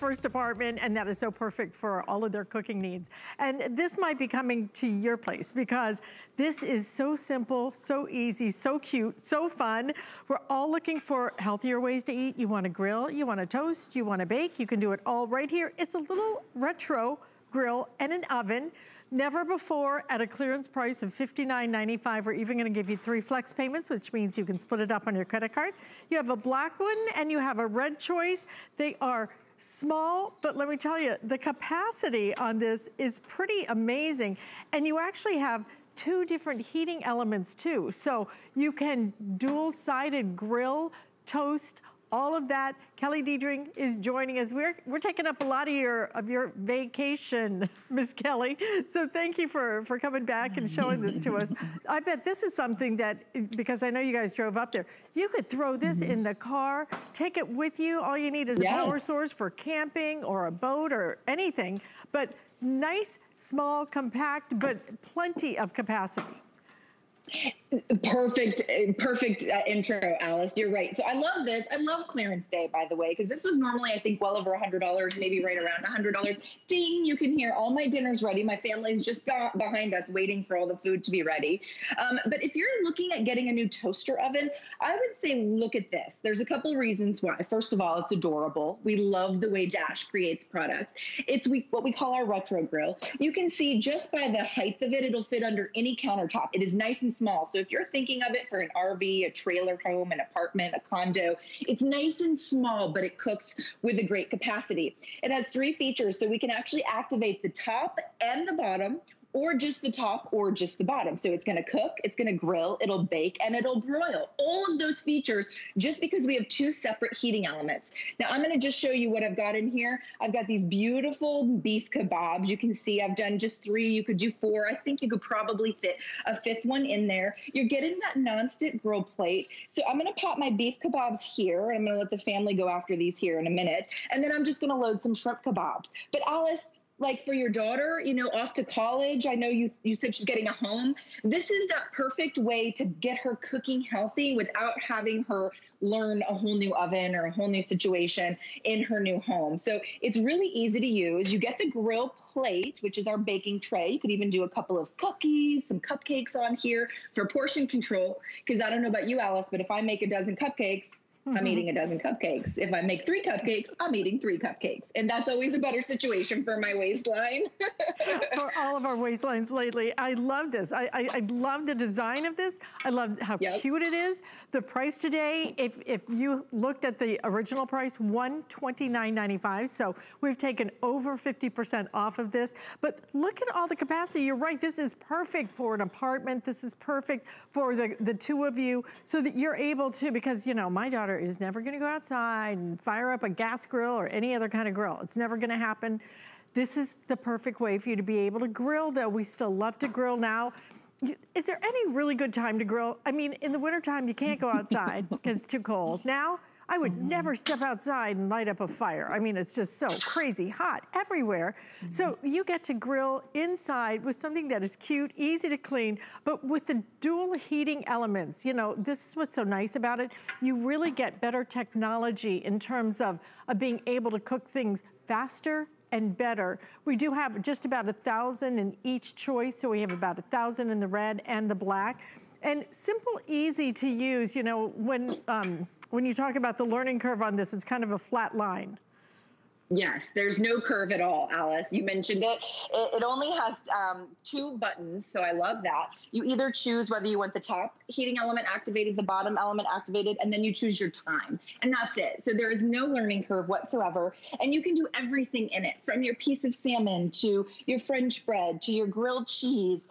first apartment, and that is so perfect for all of their cooking needs. And this might be coming to your place because this is so simple, so easy, so cute, so fun. We're all looking for healthier ways to eat. You want to grill, you want to toast, you want to bake, you can do it all right here. It's a little retro grill and an oven. Never before, at a clearance price of $59.95, we're even gonna give you 3 flex payments, which means you can split it up on your credit card. You have a black one and you have a red choice. They are small, but let me tell you, the capacity on this is pretty amazing. And you actually have 2 different heating elements too. So you can dual-sided grill, toast, all of that. Kelly Diedring is joining us. We're taking up a lot of your vacation, Miss Kelly. So thank you for coming back and showing this to us. I bet this is something that, because I know you guys drove up there, you could throw this in the car, take it with you. All you need is a power source for camping or a boat or anything. But nice, small, compact, but plenty of capacity. Perfect intro, Alice. You're right. So I love this. I love clearance day, by the way, because this was normally, I think, well over $100, maybe right around $100. Ding! You can hear all my dinner's ready. My family's just behind us waiting for all the food to be ready. But if you're looking at getting a new toaster oven, I would say look at this. There's a couple reasons why. First of all, it's adorable. We love the way Dash creates products. It's what we call our retro grill. You can see just by the height of it, it'll fit under any countertop. It is nice and small. So if you're thinking of it for an RV, a trailer home, an apartment, a condo, it's nice and small, but it cooks with a great capacity. It has 3 features, so we can actually activate the top and the bottom, or just the top or just the bottom. So it's gonna cook, it's gonna grill, it'll bake, and it'll broil. All of those features, just because we have 2 separate heating elements. Now I'm gonna just show you what I've got in here. I've got these beautiful beef kebabs. You can see I've done just 3, you could do 4. I think you could probably fit a 5th one in there. You're getting that nonstick grill plate. So I'm gonna pop my beef kebabs here. I'm gonna let the family go after these here in a minute. And then I'm just gonna load some shrimp kebabs. But Alice, like for your daughter, you know, off to college, I know you said she's getting a home. This is that perfect way to get her cooking healthy without having her learn a whole new oven or a whole new situation in her new home. So it's really easy to use. You get the grill plate, which is our baking tray. You could even do a couple of cookies, some cupcakes on here for portion control. Because I don't know about you, Alice, but if I make a dozen cupcakes, I'm eating a dozen cupcakes. If I make 3 cupcakes, I'm eating 3 cupcakes. And that's always a better situation for my waistline. For all of our waistlines lately. I love this. I love the design of this. I love how cute it is. The price today, if you looked at the original price, $129.95. So we've taken over 50% off of this. But look at all the capacity. You're right. This is perfect for an apartment. This is perfect for the 2 of you so that you're able to, because, you know, my daughter is never going to go outside and fire up a gas grill or any other kind of grill. It's never going to happen. This is the perfect way for you to be able to grill, though we still love to grill now. Is there any really good time to grill? I mean, in the wintertime, you can't go outside because it's too cold. Now, I would never step outside and light up a fire. I mean, it's just so crazy hot everywhere. So you get to grill inside with something that is cute, easy to clean, but with the dual heating elements. You know, this is what's so nice about it. You really get better technology in terms of being able to cook things faster and better. We do have just about 1,000 in each choice. So we have about 1,000 in the red and the black. And simple, easy to use, you know, when you talk about the learning curve on this, it's kind of a flat line. Yes, there's no curve at all, Alice. You mentioned it. It only has 2 buttons, so I love that. You either choose whether you want the top heating element activated, the bottom element activated, and then you choose your time. And that's it. So there is no learning curve whatsoever. And you can do everything in it, from your piece of salmon to your French bread, to your grilled cheese,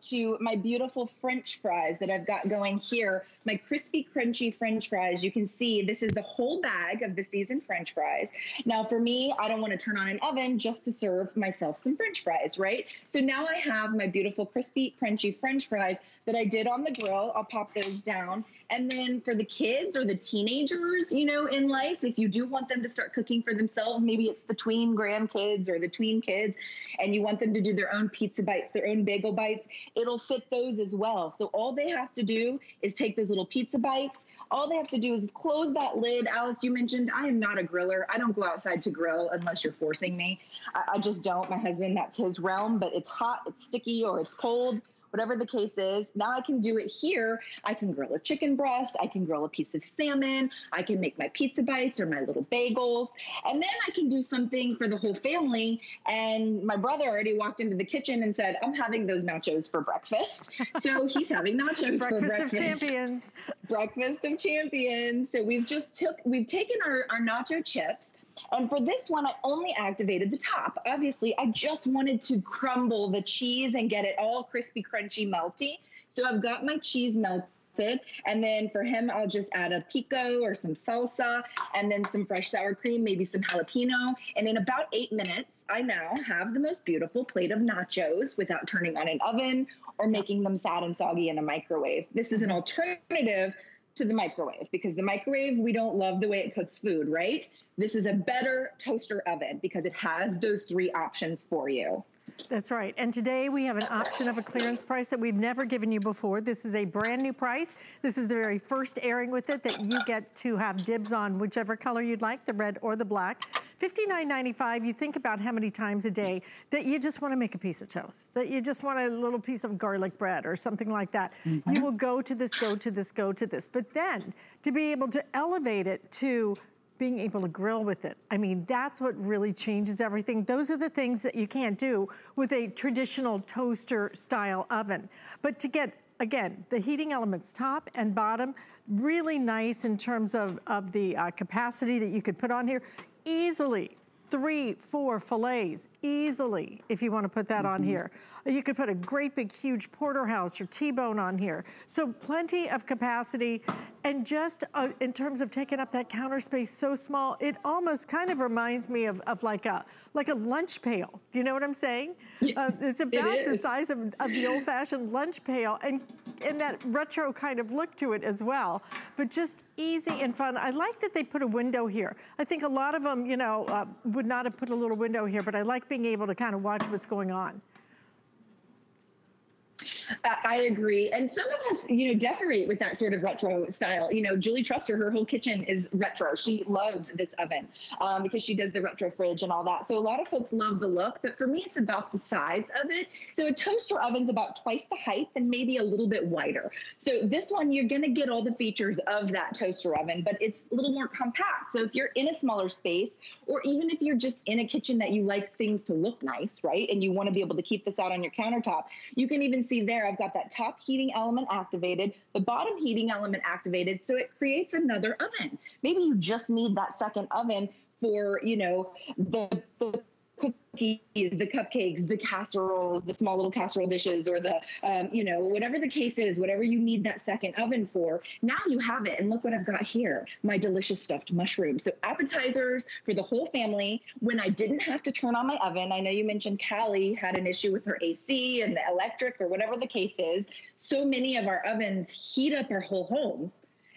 to my beautiful French fries that I've got going here. My crispy, crunchy French fries. You can see this is the whole bag of the seasoned French fries. Now, for me, I don't want to turn on an oven just to serve myself some French fries, right? So now I have my beautiful, crispy, crunchy French fries that I did on the grill. I'll pop those down. And then for the kids or the teenagers, you know, in life, if you do want them to start cooking for themselves, maybe it's the tween grandkids or the tween kids, and you want them to do their own pizza bites, their own bagel bites, it'll fit those as well. So all they have to do is take those little pizza bites. All they have to do is close that lid. Alice, you mentioned I am not a griller. I don't go outside to grill unless you're forcing me. I just don't. My husband, that's his realm, but it's hot, it's sticky, or it's cold. Whatever the case is, now I can do it here. I can grill a chicken breast. I can grill a piece of salmon. I can make my pizza bites or my little bagels. And then I can do something for the whole family. And my brother already walked into the kitchen and said, I'm having those nachos for breakfast. So he's having nachos for breakfast. Breakfast of champions. Breakfast of champions. So we've taken our nacho chips. And for this one, I only activated the top. Obviously, I just wanted to crumble the cheese and get it all crispy, crunchy, melty. So I've got my cheese melted. And then for him, I'll just add a pico or some salsa and then some fresh sour cream, maybe some jalapeno. And in about 8 minutes, I now have the most beautiful plate of nachos without turning on an oven or making them sad and soggy in a microwave. This is an alternative to the microwave, because the microwave, we don't love the way it cooks food, right? This is a better toaster oven because it has those three options for you. That's right. And today we have an option of a clearance price that we've never given you before. This is a brand new price. This is the very first airing with it that you get to have dibs on whichever color you'd like, the red or the black. $59.95, you think about how many times a day that you just want to make a piece of toast, that you just want a little piece of garlic bread or something like that. Mm-hmm. You will go to this, go to this, go to this. But then to be able to elevate it to being able to grill with it. I mean, that's what really changes everything. Those are the things that you can't do with a traditional toaster style oven. But to get, again, the heating elements top and bottom, really nice in terms of the capacity that you could put on here. Easily 3-4 fillets, easily, if you want to put that on here. You could put a great big huge porterhouse or T-bone on here. So plenty of capacity, and just in terms of taking up that counter space so small, it almost kind of reminds me of like a lunch pail. Do you know what I'm saying? Yeah, it's about the size of the old-fashioned lunch pail, and that retro kind of look to it as well, but just easy and fun. I like that they put a window here. I think a lot of them, you know, would not have put a little window here, but I like being able to kind of watch what's going on. I agree. And some of us, you know, decorate with that sort of retro style. You know, Julie Truster, her whole kitchen is retro. She loves this oven because she does the retro fridge and all that. So a lot of folks love the look, but for me, it's about the size of it. So a toaster oven's about twice the height and maybe a little bit wider. So this one, you're going to get all the features of that toaster oven, but it's a little more compact. So if you're in a smaller space, or even if you're just in a kitchen that you like things to look nice, right, and you want to be able to keep this out on your countertop, you can even see there, I've got that top heating element activated, the bottom heating element activated, so it creates another oven. Maybe you just need that second oven for, you know, the cookies, the cupcakes, the casseroles, the small little casserole dishes, or the, you know, whatever the case is, whatever you need that second oven for, now you have it. And look what I've got here, my delicious stuffed mushrooms. So appetizers for the whole family. When I didn't have to turn on my oven, I know you mentioned Callie had an issue with her AC and the electric or whatever the case is. So many of our ovens heat up our whole homes.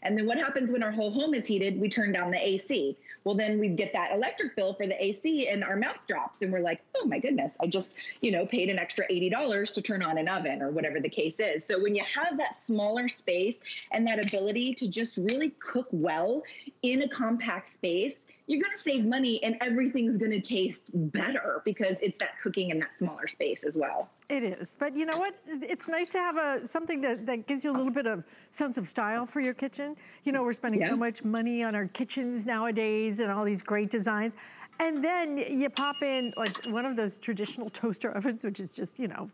And then what happens when our whole home is heated? We turn down the AC. Well, then we get that electric bill for the AC and our mouth drops. And we're like, oh my goodness, I just, you know, paid an extra $80 to turn on an oven or whatever the case is. So when you have that smaller space and that ability to just really cook well in a compact space, you're going to save money and everything's going to taste better because it's that cooking in that smaller space as well. It is. But you know what? It's nice to have something that gives you a little bit of sense of style for your kitchen. You know, we're spending so much money on our kitchens nowadays and all these great designs. And then you pop in like one of those traditional toaster ovens, which is just, you know,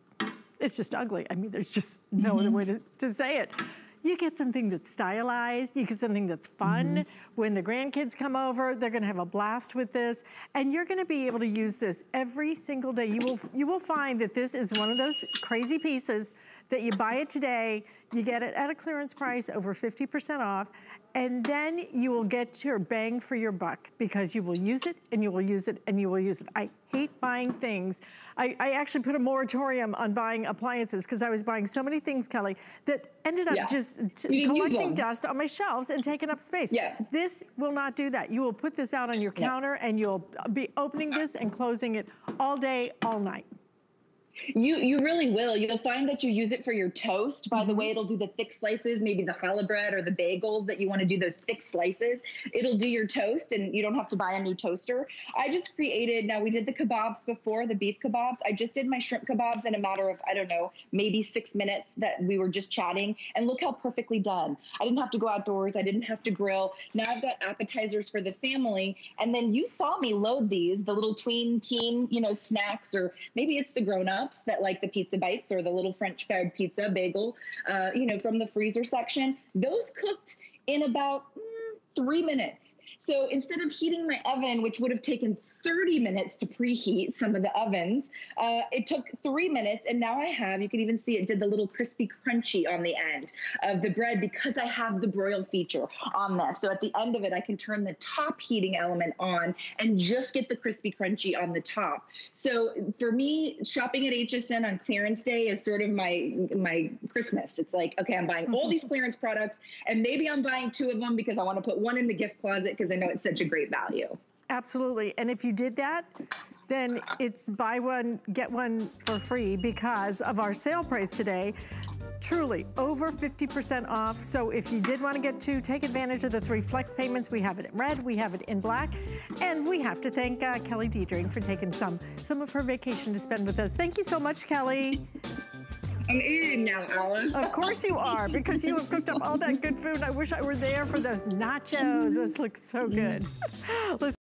it's just ugly. I mean, there's just no other way to say it. You get something that's stylized, you get something that's fun. When the grandkids come over, they're gonna have a blast with this, and you're gonna be able to use this every single day. You will find that this is one of those crazy pieces that you buy it today, you get it at a clearance price, over 50% off, and then you will get your bang for your buck because you will use it and you will use it and you will use it. I hate buying things. I actually put a moratorium on buying appliances because I was buying so many things, Kelly, that ended up just collecting dust on my shelves and taking up space. Yeah. This will not do that. You will put this out on your counter and you'll be opening this and closing it all day, all night. You really will. You'll find that you use it for your toast. By the way, it'll do the thick slices, maybe the challah bread or the bagels that you want to do those thick slices. It'll do your toast and you don't have to buy a new toaster. I just created, now we did the kebabs before, the beef kebabs. I just did my shrimp kebabs in a matter of, I don't know, maybe 6 minutes that we were just chatting. And look how perfectly done. I didn't have to go outdoors. I didn't have to grill. Now I've got appetizers for the family. And then you saw me load these, the little tween teen, you know, snacks, or maybe it's the grown-ups that like the pizza bites or the little French fried pizza bagel, you know, from the freezer section. Those cooked in about 3 minutes. So instead of heating my oven, which would have taken 30 minutes to preheat some of the ovens, it took 3 minutes. And now I have, you can even see it did the little crispy crunchy on the end of the bread because I have the broil feature on this. So at the end of it, I can turn the top heating element on and just get the crispy crunchy on the top. So for me, shopping at HSN on clearance day is sort of my Christmas. It's like, okay, I'm buying all these clearance products and maybe I'm buying 2 of them because I want to put 1 in the gift closet because I know it's such a great value. Absolutely. And if you did that, then it's buy one, get one for free because of our sale price today. Truly, over 50% off. So if you did want to get 2, take advantage of the 3 flex payments. We have it in red, we have it in black, and we have to thank Kelly Diedring for taking some of her vacation to spend with us. Thank you so much, Kelly. I'm eating now, Alice. Of course you are, because you have cooked up all that good food. I wish I were there for those nachos. Those look so good. Let's